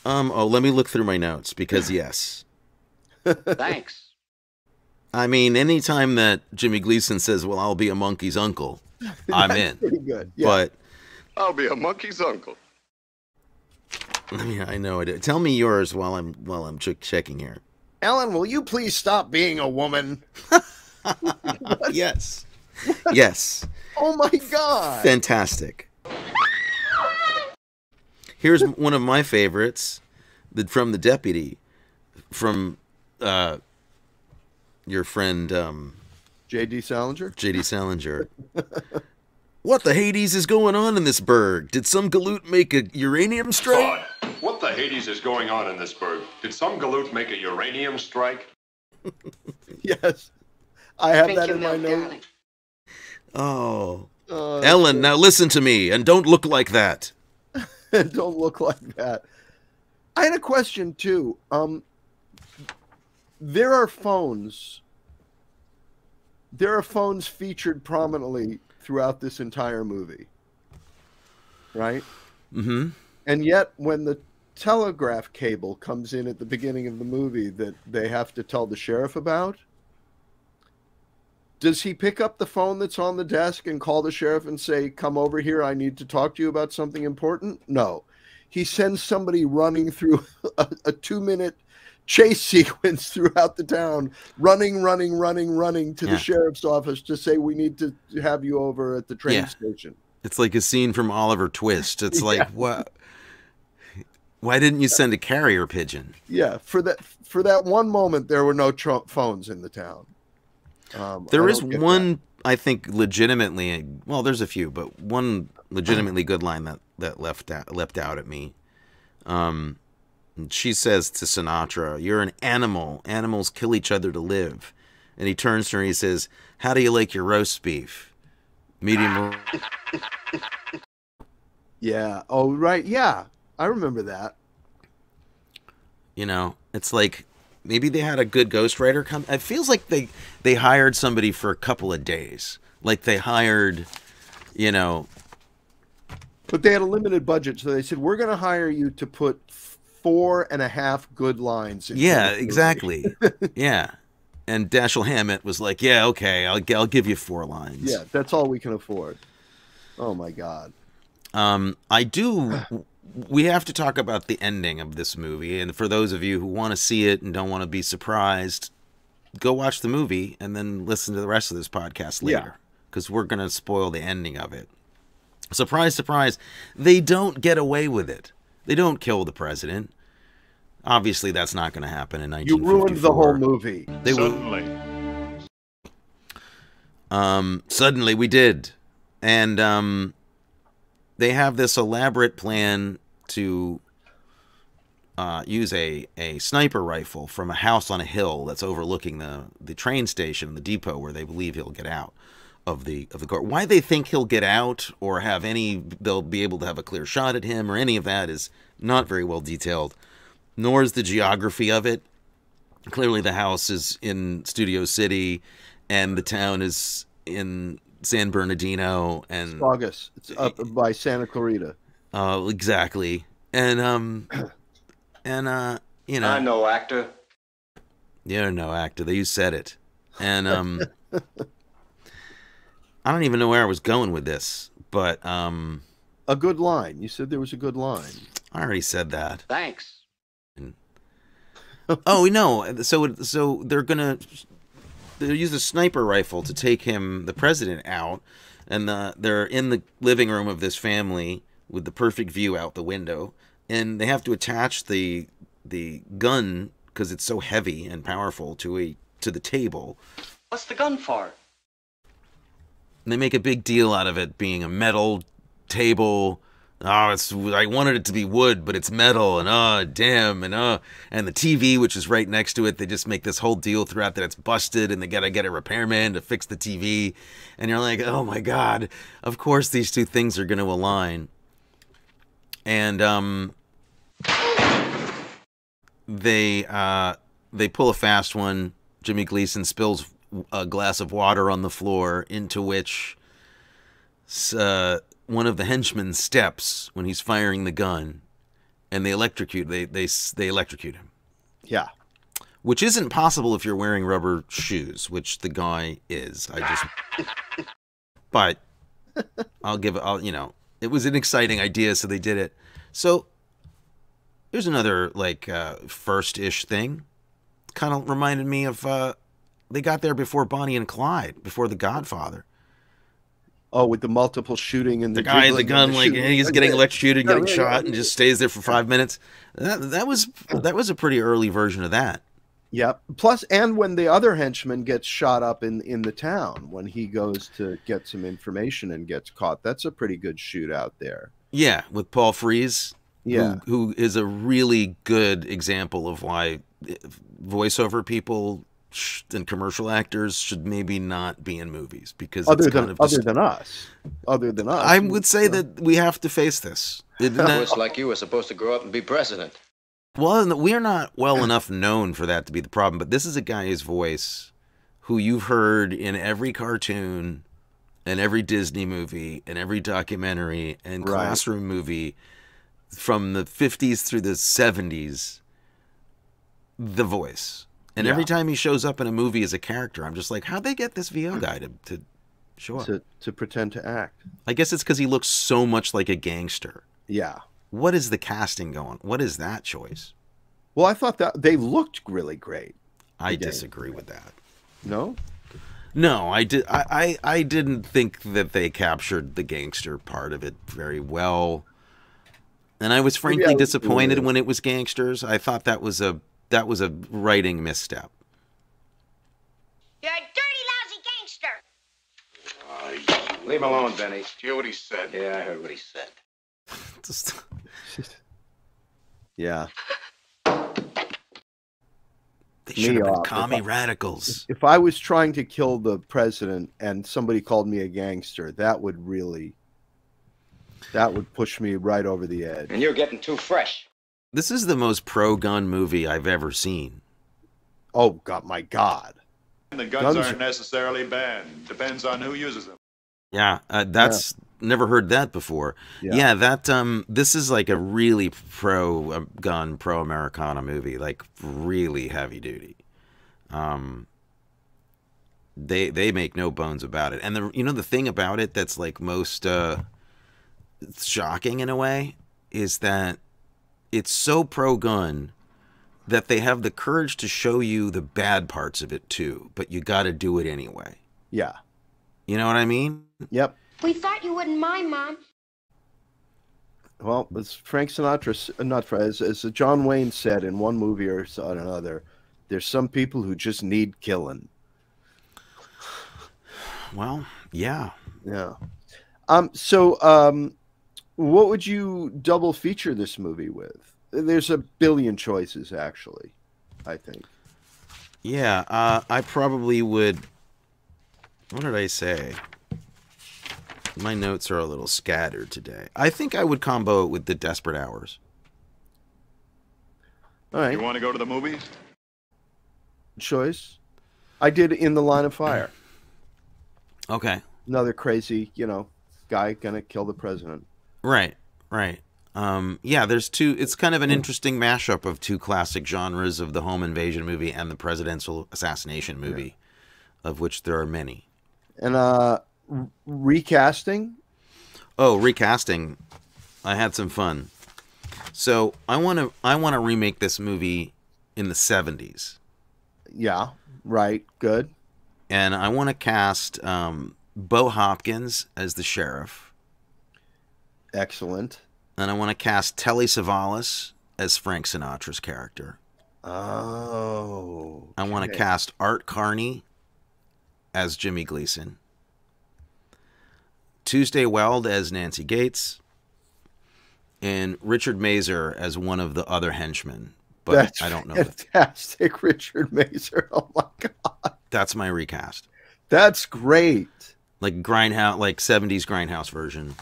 Um, oh, let me look through my notes, because yes. Thanks. I mean, any time that Jimmy Gleason says, well, I'll be a monkey's uncle, I'm in. Pretty good. Yeah. But I'll be a monkey's uncle. I mean, I know it. Tell me yours while I'm while I'm ch checking here. Ellen, will you please stop being a woman? Yes. What? Yes. Oh my God. Fantastic. Here's one of my favorites, the, from the deputy, from uh, your friend... Um, J D Salinger? J D Salinger. What the Hades is going on in this burg? Did some galoot make a uranium strike? God, what the Hades is going on in this burg? Did some galoot make a uranium strike? Yes. I have Thank that in my notes. Oh. Uh, Ellen, now listen to me and don't look like that. Don't look like that. I had a question too. Um, there are phones. There are phones featured prominently throughout this entire movie, right? Mm-hmm. And yet, when the telegraph cable comes in at the beginning of the movie that they have to tell the sheriff about, does he pick up the phone that's on the desk and call the sheriff and say, come over here, I need to talk to you about something important? No. He sends somebody running through a, a two-minute chase sequence throughout the town, running, running, running, running to yeah. the sheriff's office to say, we need to have you over at the train yeah. station. It's like a scene from Oliver Twist. It's yeah. like, what? Why didn't you send a carrier pigeon? Yeah, for that, for that one moment, there were no Trump phones in the town. Um, there is one I think legitimately, well, there's a few, but one legitimately good line that, that left out, leapt out at me. Um, she says to Sinatra, "You're an animal. Animals kill each other to live." And he turns to her and he says, "How do you like your roast beef? Medium." Yeah. Oh, right. Yeah. I remember that. You know, it's like maybe they had a good ghostwriter come. It feels like they, they hired somebody for a couple of days. Like they hired, you know. But they had a limited budget. So they said, we're going to hire you to put four and a half good lines. In yeah, exactly. Yeah. And Dashiell Hammett was like, yeah, okay, I'll, I'll give you four lines. Yeah, that's all we can afford. Oh, my God. Um, I do. We have to talk about the ending of this movie. And for those of you who want to see it and don't want to be surprised, go watch the movie and then listen to the rest of this podcast later. Because yeah. we're going to spoil the ending of it. Surprise, surprise. They don't get away with it. They don't kill the president. Obviously, that's not going to happen in nineteen fifty-four. You ruined the whole movie. They suddenly. Um, suddenly, we did. And um, they have this elaborate plan to uh, use a, a sniper rifle from a house on a hill that's overlooking the, the train station, the depot, where they believe he'll get out of the of the car. Why they think he'll get out or have any, they'll be able to have a clear shot at him or any of that is not very well detailed. Nor is the geography of it. Clearly the house is in Studio City and the town is in San Bernardino and Saugus. It's up by Santa Clarita. Uh, exactly. And um and uh you know, I'm no actor. You're no actor. You said it. And um I don't even know where I was going with this, but um a good line. You said there was a good line. I already said that. Thanks. Oh no! So so they're gonna they use a sniper rifle to take him, the president, out, and the, they're in the living room of this family with the perfect view out the window, and they have to attach the the gun because it's so heavy and powerful to a to the table. What's the gun for? And they make a big deal out of it being a metal table. Oh, it's, I wanted it to be wood, but it's metal, and oh, damn, and oh, and the T V, which is right next to it, they just make this whole deal throughout that it's busted, and they gotta get a repairman to fix the T V, and you're like, oh my God, of course these two things are gonna align. And um, they uh, they pull a fast one. Jimmy Gleason spills a glass of water on the floor, into which uh. one of the henchmen steps when he's firing the gun, and they electrocute they they they electrocute him. Yeah, which isn't possible if you're wearing rubber shoes, which the guy is. I just, but I'll give I'll you know it was an exciting idea, so they did it. So here's another like uh, first-ish thing. Kind of reminded me of uh, they got there before Bonnie and Clyde, before The Godfather. Oh, with the multiple shooting and the, the guy in the gun, the like shooting. He's getting electrocuted, getting yeah, shot, yeah. and just stays there for five minutes. That that was that was a pretty early version of that. Yep. Plus, and when the other henchman gets shot up in in the town, when he goes to get some information and gets caught, that's a pretty good shootout there. Yeah, with Paul Frees. Yeah, who, who is a really good example of why voiceover people and commercial actors should maybe not be in movies, because other it's than kind of other than us, other than us, I would say that we have to face this. Boys like you are supposed to grow up and be president. Well, we're not well enough known for that to be the problem. But this is a guy's voice who you've heard in every cartoon, and every Disney movie, and every documentary, and right. classroom movie from the fifties through the seventies. The voice. And yeah. every time he shows up in a movie as a character, I'm just like, how'd they get this V O guy to, to show up? To, to pretend to act. I guess it's because he looks so much like a gangster. Yeah. What is the casting going? What is that choice? Well, I thought that they looked really great. I disagree with that. No? No, I, did, I, I, I didn't think that they captured the gangster part of it very well. And I was frankly yeah, disappointed yeah. when it was gangsters. I thought that was a... That was a writing misstep. You're a dirty, lousy gangster. Leave him alone, Benny. Did you hear what he said? Yeah, I heard what he said. Just... yeah. They should have been commie radicals. If I was trying to kill the president and somebody called me a gangster, that would really... that would push me right over the edge. And you're getting too fresh. This is the most pro-gun movie I've ever seen. Oh, God, my God. And the guns, guns aren't necessarily banned. Depends on who uses them. Yeah, uh, that's... yeah. Never heard that before. Yeah, yeah, that um, this is like a really pro-gun, pro-Americana movie, like really heavy duty. Um, they they make no bones about it, and the you know the thing about it that's like most uh, shocking in a way is that it's so pro-gun that they have the courage to show you the bad parts of it too, but you got to do it anyway. Yeah, you know what I mean? Yep. We thought you wouldn't mind, Mom. Well, as Frank Sinatra, not Frank, as, as John Wayne said in one movie or another, there's some people who just need killing. Well, yeah. Yeah. Um, so um, what would you double feature this movie with? There's a billion choices, actually, I think. Yeah, uh, I probably would... What did I say? My notes are a little scattered today. I think I would combo it with The Desperate Hours. All right. You want to go to the movies? Choice. I did In the Line of Fire. Okay. Another crazy, you know, guy gonna kill the president. Right, right. Um, yeah, there's two... It's kind of an interesting mashup of two classic genres of the home invasion movie and the presidential assassination movie, yeah. Of which there are many. And, uh... recasting? Oh, recasting. I had some fun. So I want to I want to remake this movie in the seventies. Yeah, right. Good. And I want to cast um, Bo Hopkins as the sheriff. Excellent. And I want to cast Telly Savalas as Frank Sinatra's character. Oh. Okay. I want to cast Art Carney as Jimmy Gleason. Tuesday Weld as Nancy Gates, and Richard Masur as one of the other henchmen. But that's I don't know. Fantastic, that. Richard Masur. Oh my God. That's my recast. That's great. Like grindhouse, like seventies grindhouse version.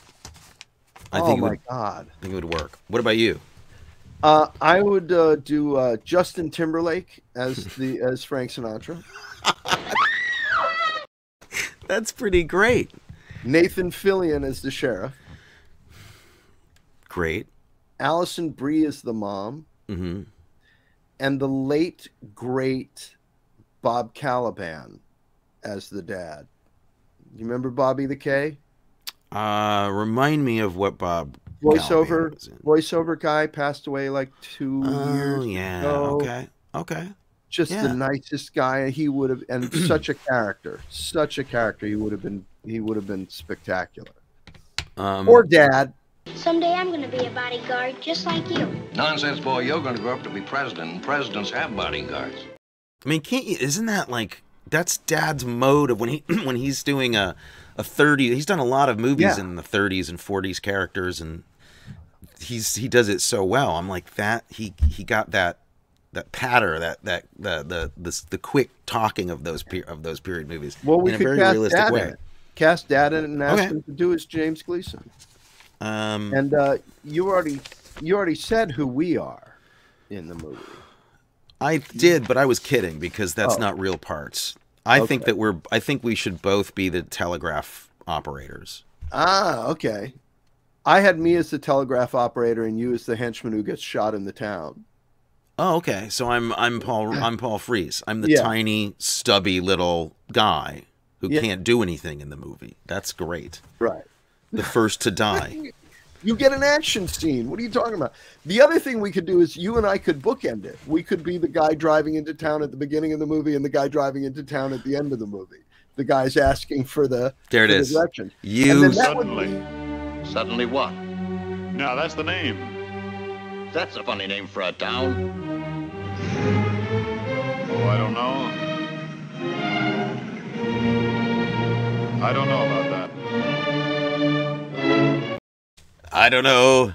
I oh think my it would, God. I think it would work. What about you? Uh, I would uh, do uh, Justin Timberlake as the as Frank Sinatra. That's pretty great. Nathan Fillion is the sheriff. Great. Alison Brie is the mom. Mm-hmm. And the late, great Bob Caliban as the dad. You remember Bobby the K? Uh, remind me of what Bob voiceover voiceover guy passed away like two oh, years yeah. ago. Oh, yeah. Okay. Okay. Just yeah. the nicest guy he would have, and such a character, such a character. He would have been, he would have been spectacular. Um, or dad. Someday I'm going to be a bodyguard just like you. Nonsense, boy. You're going to grow up to be president, and presidents have bodyguards. I mean, can't you? Isn't that like that's dad's mode of when he when he's doing a a thirty? He's done a lot of movies yeah. in the thirties and forties characters, and he's he does it so well. I'm like that. He he got that. That patter, that that the the the, the quick talking of those of those period movies well, we in a very cast realistic dad way. In. Cast dad in and ask okay. him to do as James Gleason. Um, and uh, you already you already said who we are in the movie. I did, but I was kidding because that's oh. not real parts. I okay. think that we're. I think we should both be the telegraph operators. Ah, okay. I had me as the telegraph operator and you as the henchman who gets shot in the town. Oh, okay. So I'm I'm Paul I'm Paul Frees. I'm the yeah. tiny, stubby little guy who yeah. can't do anything in the movie. That's great. Right. The first to die. You get an action scene. What are you talking about? The other thing we could do is you and I could bookend it. We could be the guy driving into town at the beginning of the movie and the guy driving into town at the end of the movie. The guy's asking for the there it for is. The direction. You suddenly. Be... Suddenly what? No, that's the name. That's a funny name for a town. Oh, I don't know. I don't know about that. I don't know.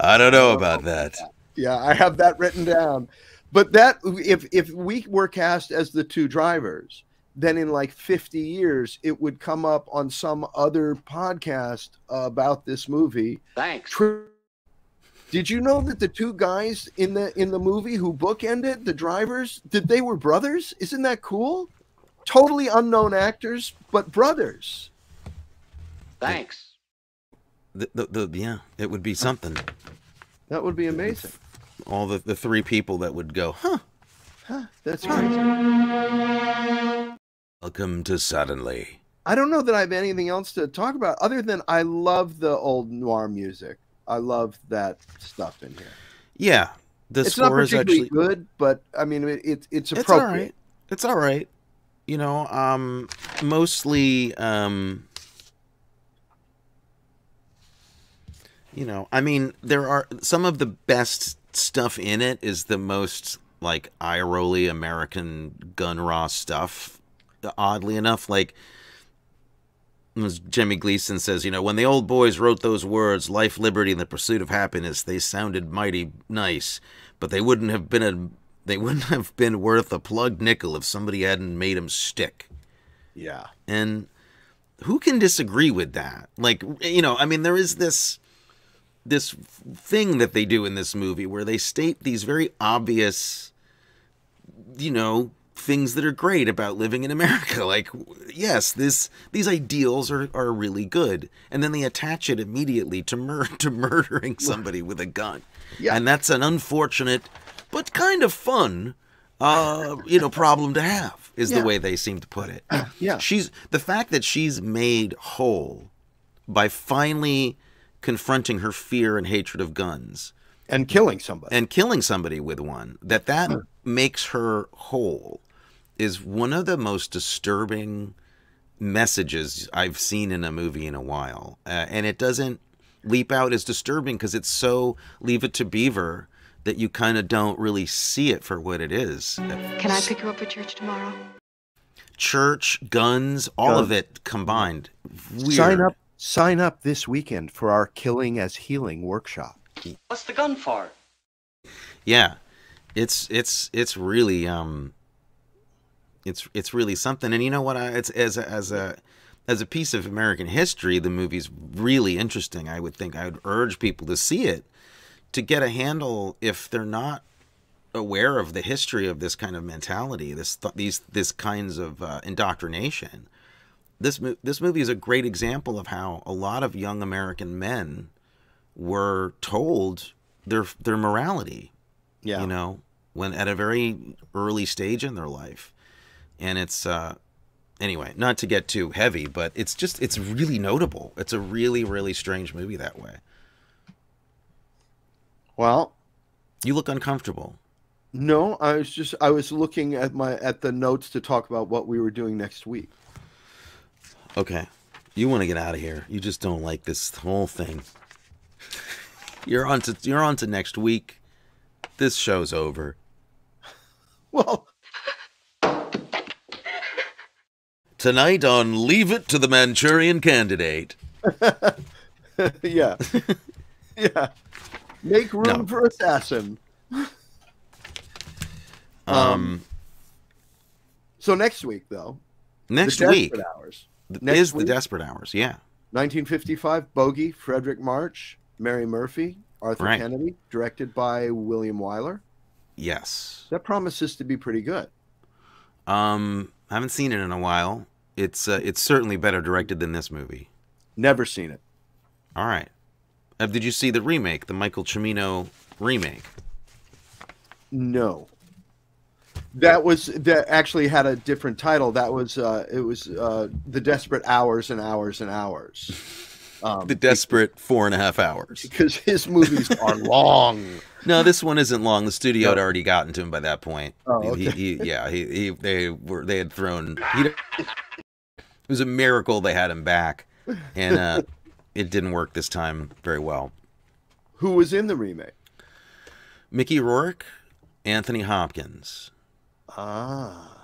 I don't know about that. Yeah, I have that written down. But that if if we were cast as the two drivers, then in like fifty years, it would come up on some other podcast about this movie. Thanks. Did you know that the two guys in the in the movie who bookended the drivers, that they were brothers? Isn't that cool? Totally unknown actors, but brothers. Thanks. The, the, the, yeah, it would be something. That would be amazing. All the, the three people that would go, huh? Huh, that's right. Welcome to Suddenly. I don't know that I have anything else to talk about other than I love the old noir music. I love that stuff in here. Yeah, the it's score not is actually good, but I mean, it, it it's appropriate. It's all right. It's all right. You know, um, mostly, um, you know, I mean, there are some of the best stuff in it is the most like eye-rolly American gun raw stuff. Oddly enough, like. As Jimmy Gleason says, you know, when the old boys wrote those words, life, liberty, and the pursuit of happiness, they sounded mighty nice, but they wouldn't have been a, they wouldn't have been worth a plugged nickel if somebody hadn't made them stick. Yeah. And who can disagree with that? Like, you know, I mean, there is this, this thing that they do in this movie where they state these very obvious, you know, things that are great about living in America. Like, yes, this these ideals are, are really good. And then they attach it immediately to mur to murdering somebody with a gun. Yeah. And that's an unfortunate, but kind of fun, uh, you know, problem to have is yeah. the way they seem to put it. Yeah. She's the fact that she's made whole by finally confronting her fear and hatred of guns. And killing somebody. And killing somebody with one. That that mm. makes her whole. Is one of the most disturbing messages I've seen in a movie in a while. Uh, and it doesn't leap out as disturbing because it's so Leave It to Beaver that you kind of don't really see it for what it is. Can I pick you up at church tomorrow? Church, guns, all guns. of it combined. Weird. Sign up, sign up this weekend for our Killing as Healing workshop. What's the gun for? Yeah, it's it's it's really um. It's it's really something, and you know what? I, it's as a, as a as a piece of American history, the movie's really interesting. I would think I would urge people to see it to get a handle if they're not aware of the history of this kind of mentality, this these this kinds of uh, indoctrination. This this movie is a great example of how a lot of young American men were told their their morality. Yeah, you know, when at a very early stage in their life. And it's, uh, anyway, not to get too heavy, but it's just, it's really notable. It's a really, really strange movie that way. Well. You look uncomfortable. No, I was just, I was looking at my, at the notes to talk about what we were doing next week. Okay. You want to get out of here. You just don't like this whole thing. You're on to, you're on to next week. This show's over. Well. Tonight on Leave It to the Manchurian Candidate. Yeah. Yeah. Make room no. for assassin. um, um. So next week, though. Next week. Hours. Next is week, The Desperate Hours, yeah. nineteen fifty-five, Bogey, Frederick March, Mary Murphy, Arthur right. Kennedy, directed by William Wyler. Yes. That promises to be pretty good. Um, I haven't seen it in a while. It's uh, it's certainly better directed than this movie. Never seen it. All right. Uh, did you see the remake, the Michael Cimino remake? No. That was that actually had a different title. That was uh, it was uh, The Desperate Hours and Hours and Hours. Um, the Desperate because, Four and a Half Hours. Because his movies are long. No, this one isn't long. The studio no. had already gotten to him by that point. Oh, okay. he, he, yeah, he, he, they were. They had thrown. He, it was a miracle they had him back, and uh, it didn't work this time very well. Who was in the remake? Mickey Rourke, Anthony Hopkins. Ah.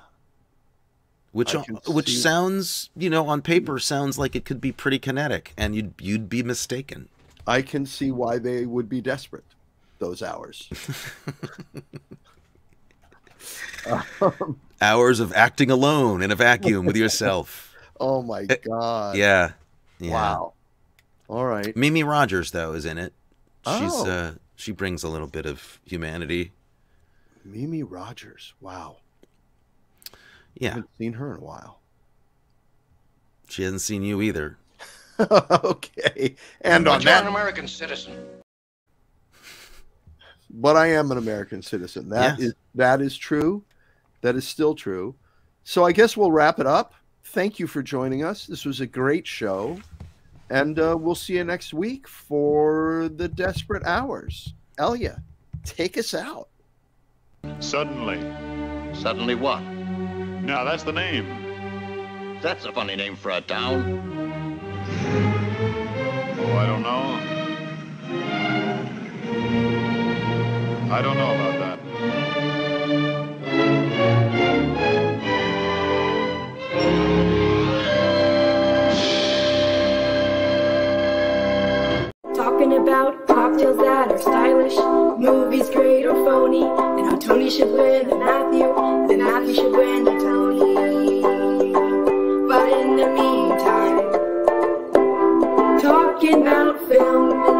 Which which sounds, you know, on paper sounds like it could be pretty kinetic, and you'd you'd be mistaken. I can see why they would be desperate those hours. um, hours of acting alone in a vacuum with yourself. Oh, my God. Yeah. Yeah. Wow. All right. Mimi Rogers, though, is in it. She's oh. uh, she brings a little bit of humanity. Mimi Rogers. Wow. Yeah. I haven't seen her in a while. She hasn't seen you either. Okay. And on that, you're an American citizen. But I am an American citizen. That yes. is that is true. That is still true. So I guess we'll wrap it up. Thank you for joining us. This was a great show. And uh, we'll see you next week for The Desperate Hours. Elia, take us out. Suddenly. Suddenly what? Now that's the name. That's a funny name for a town. Oh, I don't know. I don't know about that. Talking about cocktails that are stylish, movies great or phony, and how Tony should win and Matthew, and Matthew should win and Tony. But in the meantime, talking about film.